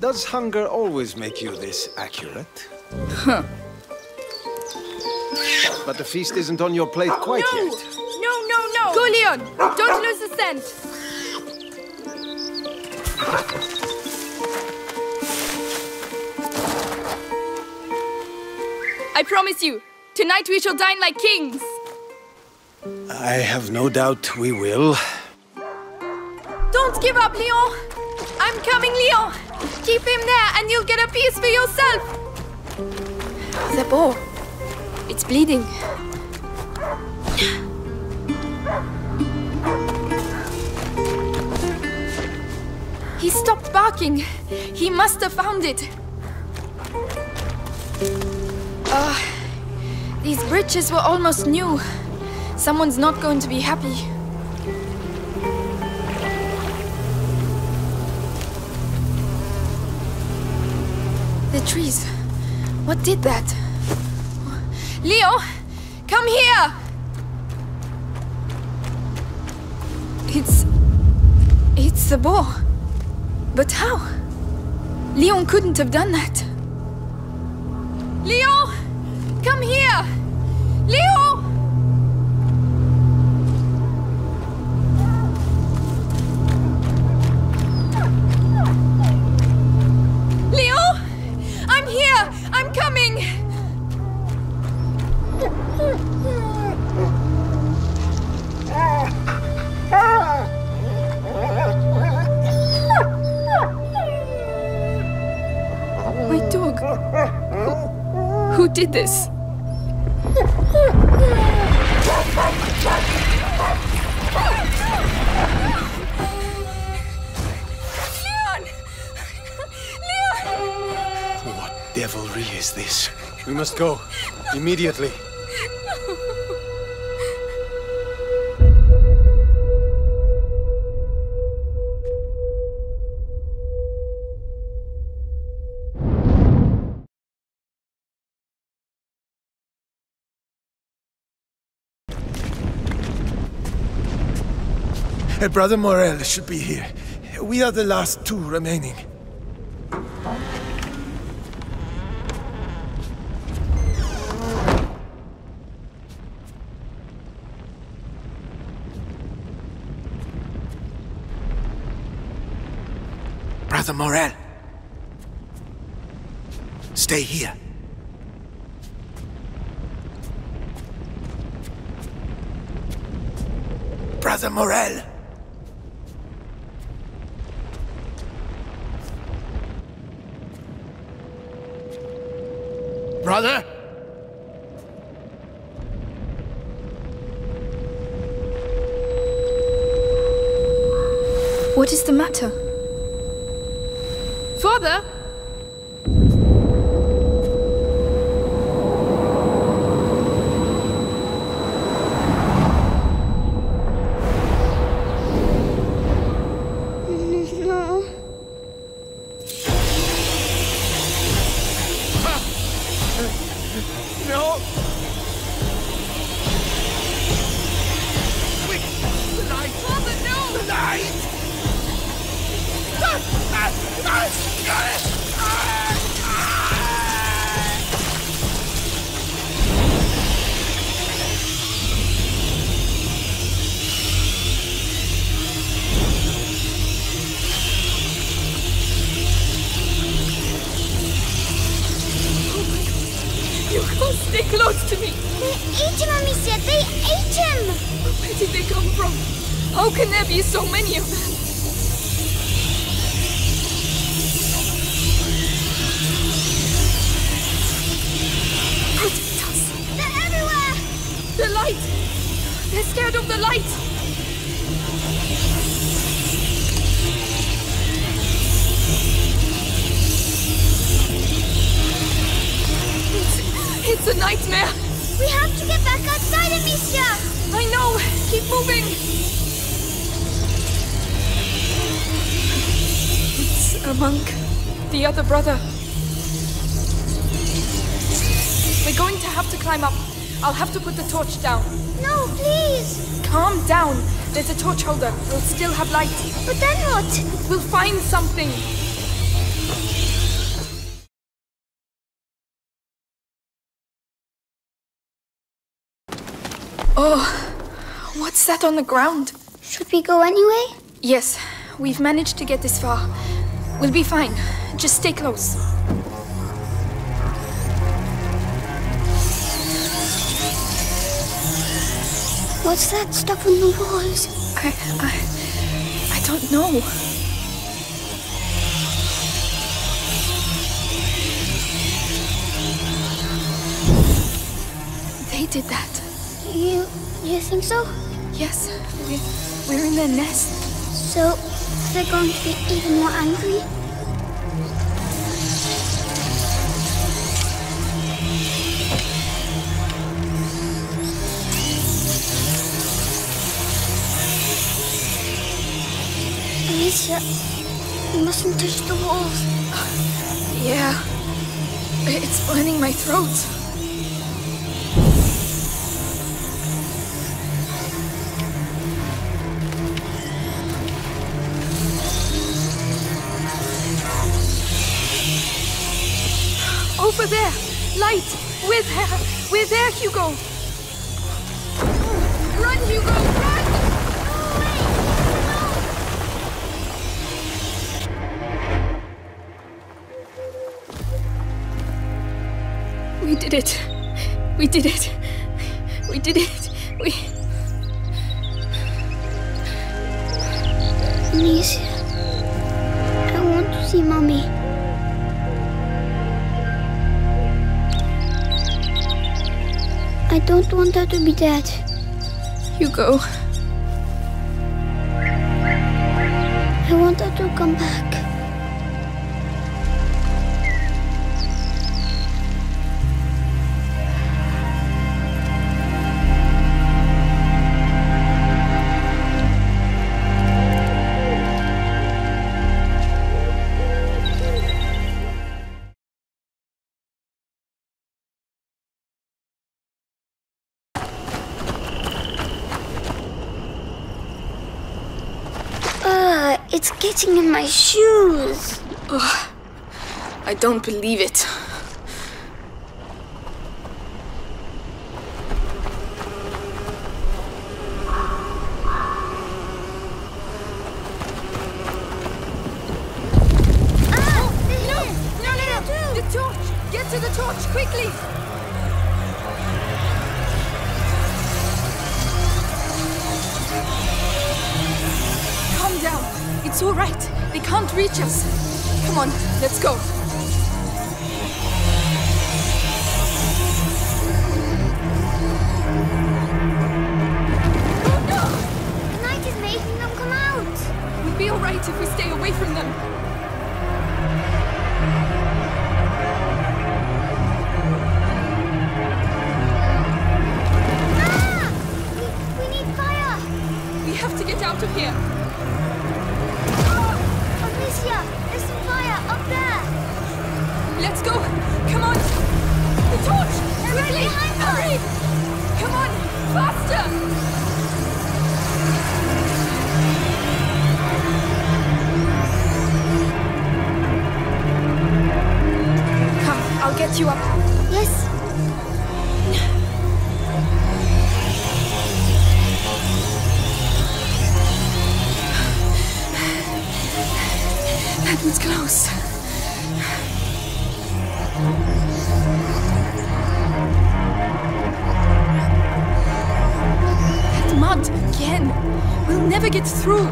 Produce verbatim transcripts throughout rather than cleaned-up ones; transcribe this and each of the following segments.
Does hunger always make you this accurate? Huh. But the feast isn't on your plate quite no! yet. No, no, no! Go, Leon! Don't lose the scent! I promise you, tonight we shall dine like kings! I have no doubt we will. Don't give up, Leon! I'm coming, Leon! Keep him there and you'll get a piece for yourself! The boar. It's bleeding. He stopped barking. He must have found it. Ah, uh, these bridges were almost new. Someone's not going to be happy. The trees. What did that? Leo, come here! It's... It's the boar. But how? Leon couldn't have done that. Leo! Come here! Leo! Did this? Leon! Leon! What devilry is this? We must go. Immediately. Brother Morel should be here. We are the last two remaining. Brother Morel. Stay here. Brother Morel. Brother? What is the matter? Father? So many of them. Protect us. They're everywhere. The light. They're scared of the light. It's, it's a nightmare. We have to get back outside, Amicia. I know. Keep moving. A monk. The other brother. We're going to have to climb up. I'll have to put the torch down. No, please! Calm down. There's a torch holder. We'll still have light. But then what? We'll find something. Oh, what's that on the ground? Should we go anyway? Yes, we've managed to get this far. We'll be fine. Just stay close. What's that stuff on the walls? I... I... I don't know. They did that. You... you think so? Yes. We're, we're in their nest. So... they're going to be even more angry? Amicia, you mustn't touch the walls. Yeah, it's burning my throat. Over there, Light, we're there, we're there, Hugo. Run, Hugo, run! No way, no! We did it, we did it, we did it, we... Amicia, I want to see Mommy. I don't want her to be dead. Hugo. I want her to come back. It's getting in my shoes. Oh, I don't believe it. It's all right. They can't reach us. Come on, let's go. Oh no! The night is making them come out. We'll be all right if we stay away from them. Ah! We, we need fire. We have to get out of here. There's some fire up there! Let's go! Come on! The torch! They're right behind us! Hurry! Come on! Faster! Come, I'll get you up. Yes! That was close. That mud again. We'll never get through.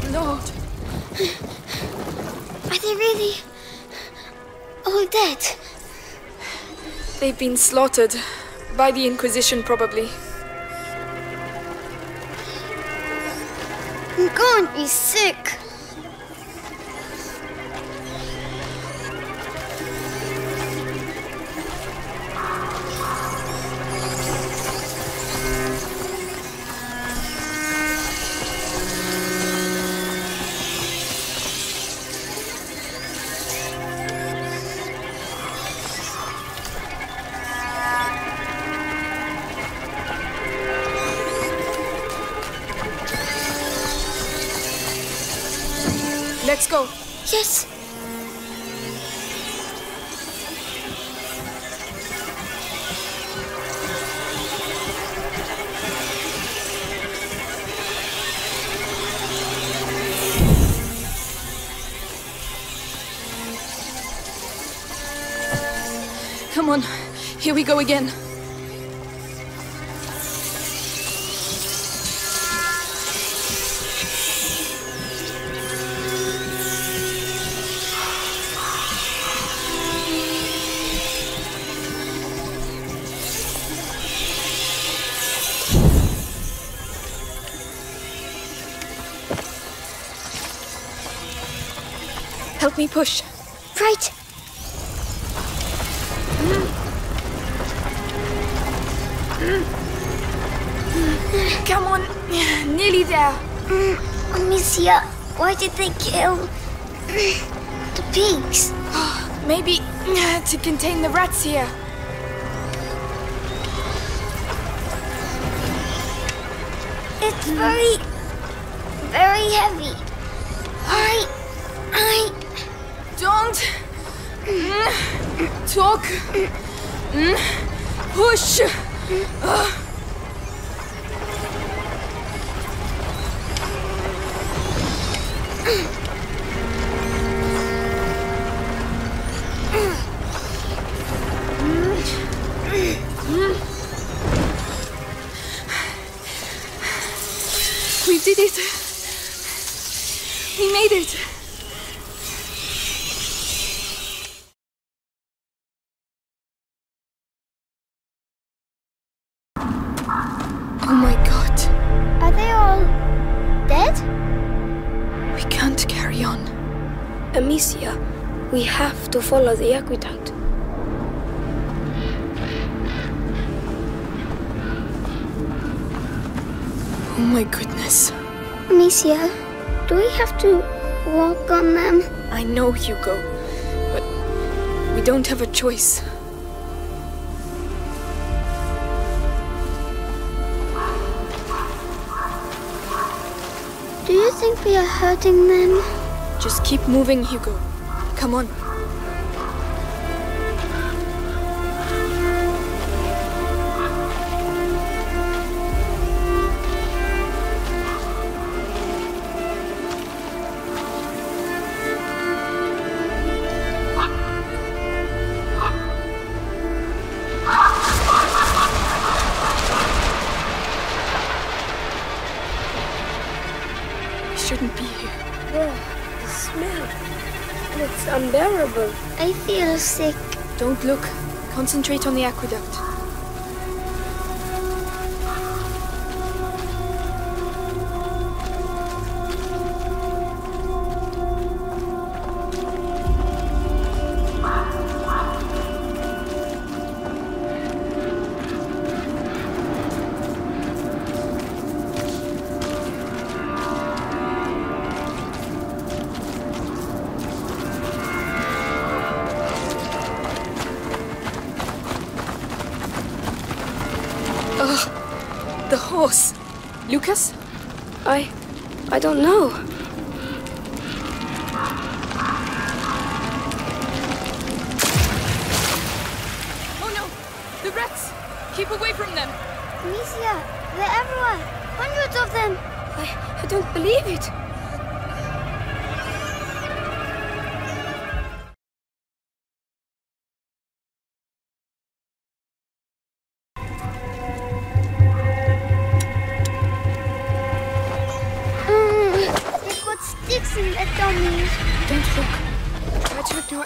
Good Lord. Are they really all dead? They've been slaughtered. By the Inquisition, probably. I'm going to be sick. Let's go. Yes. Come on, here we go again. Help me push. Right. Come on, nearly there. Amicia, why did they kill the pigs? Maybe to contain the rats here. It's very, very heavy. I, I... Don't talk, push. We did it. We made it. We have to follow the aqueduct. Oh my goodness. Amicia, do we have to walk on them? I know, Hugo, but we don't have a choice. Do you think we are hurting them? Just keep moving, Hugo. Come on. We shouldn't be here. Oh, the smell. It's unbearable. I feel sick. Don't look. Concentrate on the aqueduct. The horse. Lucas? I... I don't know. Oh no! The rats! Keep away from them! Amicia, they're everywhere! Hundreds of them! I... I don't believe it!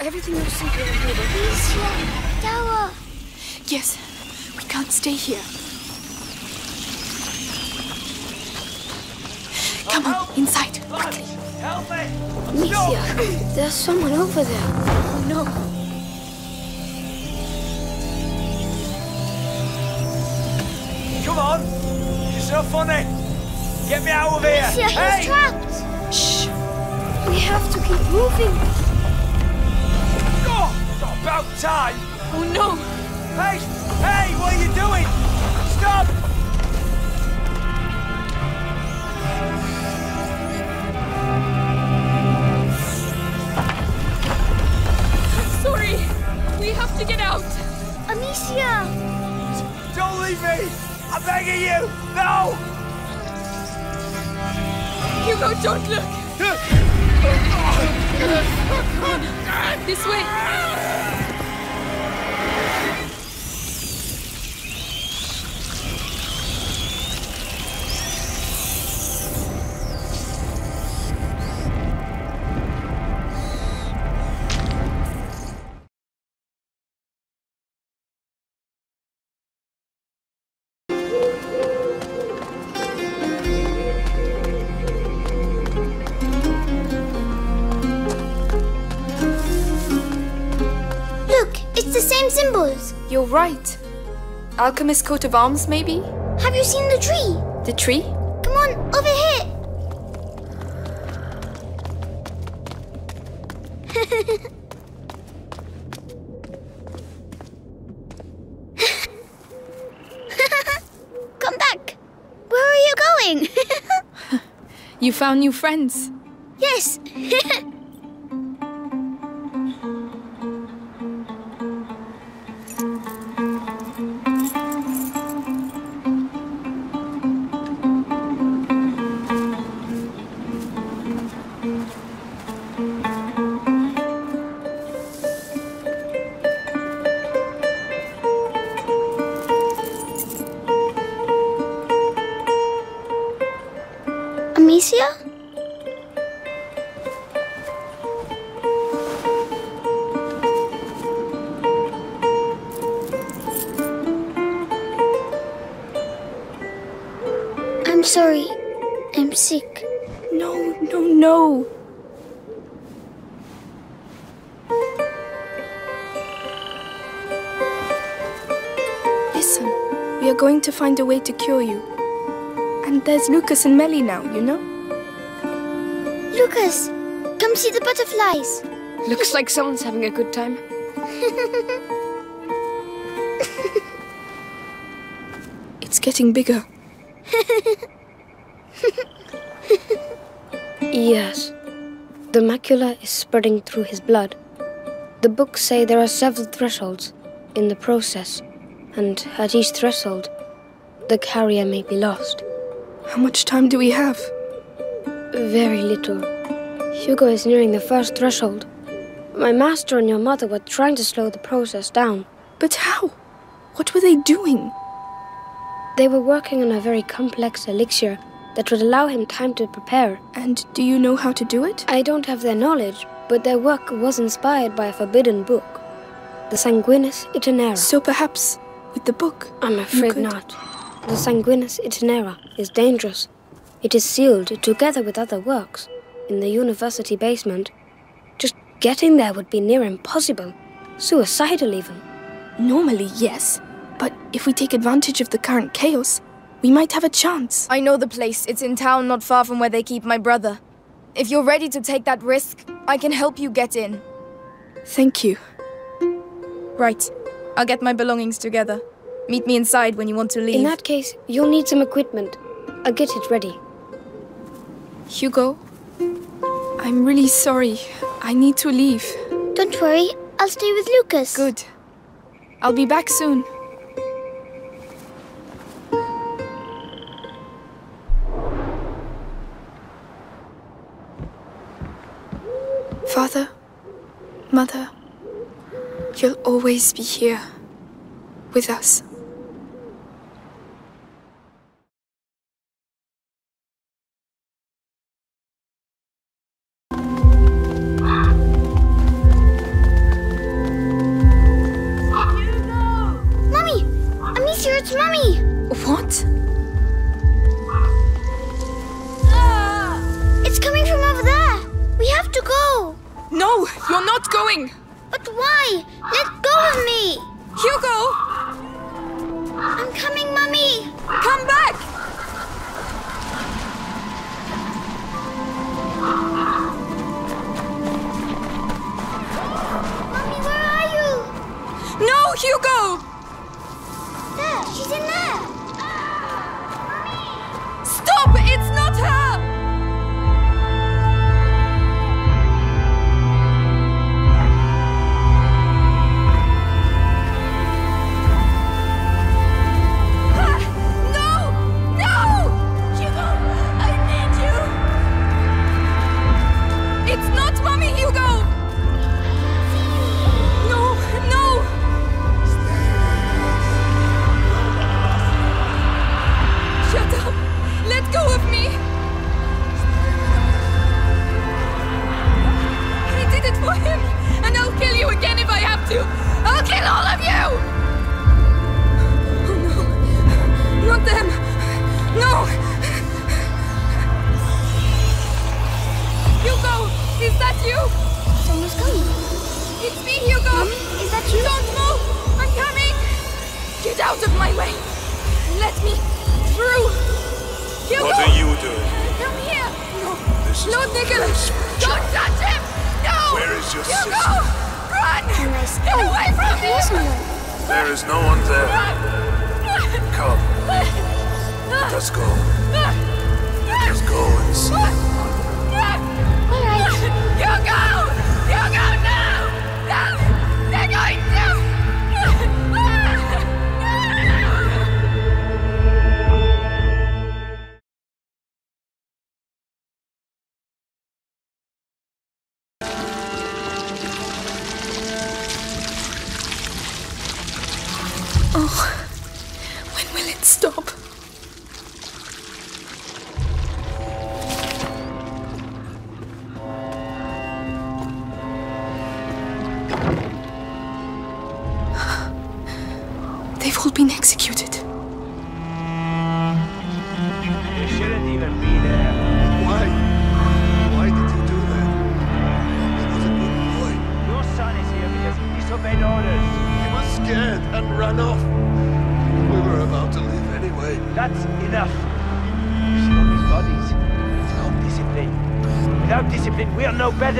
Everything looks like you're here. Amicia, tower. Yes, we can't stay here. Come on, inside, quickly. Help me! Amicia, there's someone over there. Oh no. Come on, you're so funny. Get me out of here. Amicia, hey. He's trapped. Shh. We have to keep moving. About time! Oh no! Hey! Hey! What are you doing? Stop! Leave me! I'm begging you! No! Hugo, don't look! Come on! This way! You're right. Alchemist's coat of arms, maybe? Have you seen the tree? The tree? Come on, over here! Come back! Where are you going? You found new friends. Yes! Amicia? I'm sorry. I'm sick. No, no, no. Listen, we are going to find a way to cure you. And there's Lucas and Melly now, you know? Lucas, come see the butterflies. Looks like someone's having a good time. It's getting bigger. Yes. The macula is spreading through his blood. The books say there are several thresholds in the process, and at each threshold, the carrier may be lost. How much time do we have? Very little. Hugo is nearing the first threshold. My master and your mother were trying to slow the process down. But how? What were they doing? They were working on a very complex elixir that would allow him time to prepare. And do you know how to do it? I don't have their knowledge, but their work was inspired by a forbidden book, the Sanguinis Itinera. So perhaps with the book? I'm afraid not. The Sanguinis Itinera is dangerous. It is sealed, together with other works, in the university basement. Just getting there would be near impossible. Suicidal, even. Normally, yes. But if we take advantage of the current chaos, we might have a chance. I know the place. It's in town, not far from where they keep my brother. If you're ready to take that risk, I can help you get in. Thank you. Right. I'll get my belongings together. Meet me inside when you want to leave. In that case, you'll need some equipment. I'll get it ready. Hugo, I'm really sorry. I need to leave. Don't worry. I'll stay with Lucas. Good. I'll be back soon. Father, Mother, you'll always be here with us. Hugo! There! She's in there! Ah, Mommy! Stop! It's not her! him, and I'll kill you again if I have to! I'll kill all of you! Oh, no. Not them! No! Hugo! Is that you? Someone's coming. It's me, Hugo! Mommy, is that you? Don't move! I'm coming! Get out of my way! Let me through! Hugo! What are you doing? Come here! No! Lord Nicholas! Don't touch him! No! Where is your Hugo? Sister? Run! Nice. Get away from him! There is no one there. Run. Come. Let's go. Let's go and see. All right. Hugo! Hugo, no! No! They're going to...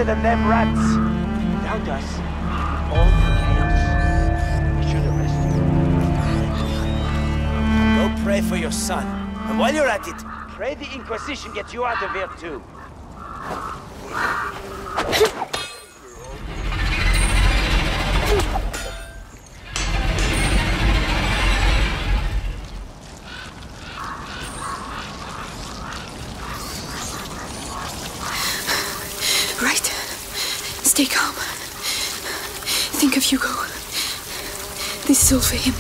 than them rats. Without us, all the chaos. We should have rescued. Go pray for your son. And while you're at it, pray the Inquisition gets you out of here too. Stay calm. Think of Hugo. This is all for him.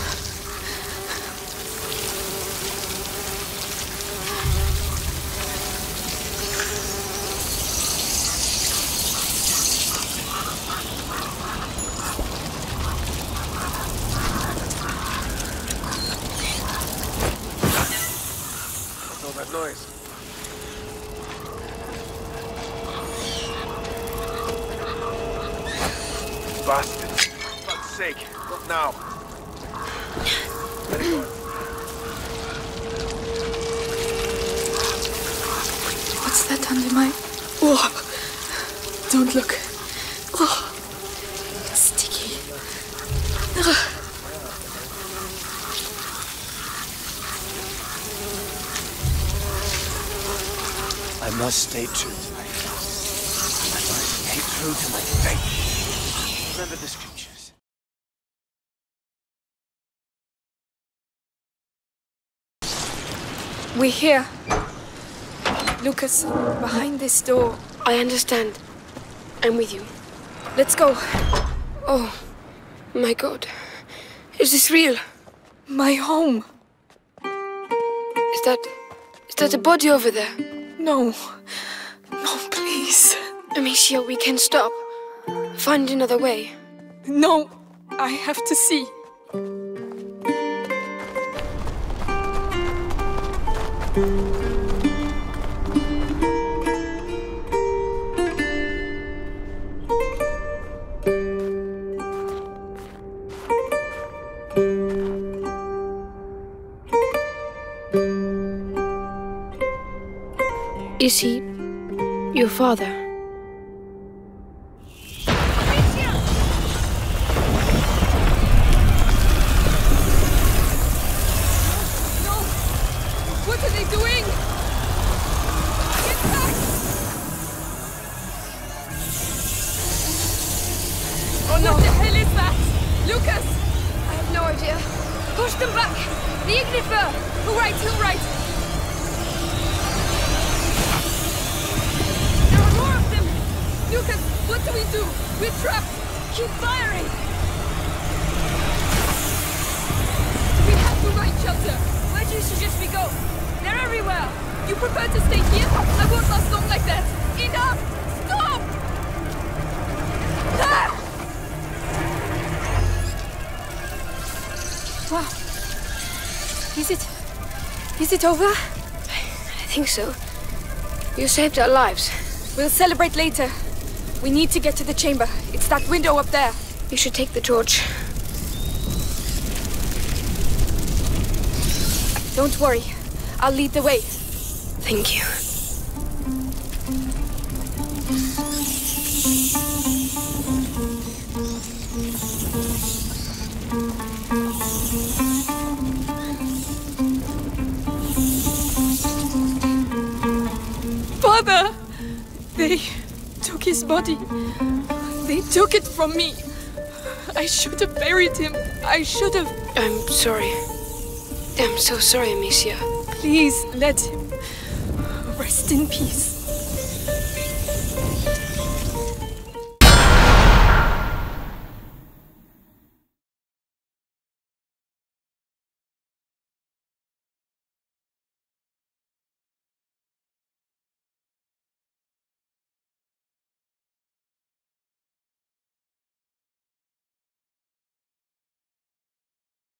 Stay true to my faith. I must stay true to my faith. Remember the scriptures. We're here. Lucas, behind this door. I understand. I'm with you. Let's go. Oh, my God. Is this real? My home. Is that... is that a body over there? No. No, please. Amicia, we can stop. Find another way. No, I have to see. Is he your father? Amicia! No! What are they doing? Get back! Oh no! What the hell is that? Lucas! I have no idea. Push them back! The Ignifer! Who right, who right? Lucas, what do we do? We're trapped! Keep firing! We have to find shelter! Where do you suggest we go? They're everywhere! You prefer to stay here? I won't last long like that! Enough! Stop! Wow. Is it... is it over? I think so. You saved our lives. We'll celebrate later. We need to get to the chamber. It's that window up there. You should take the torch. Don't worry. I'll lead the way. Thank you. Father! They took his body. They took it from me. I should have buried him. I should have... I'm sorry. I'm so sorry, Amicia. Please, let him rest in peace.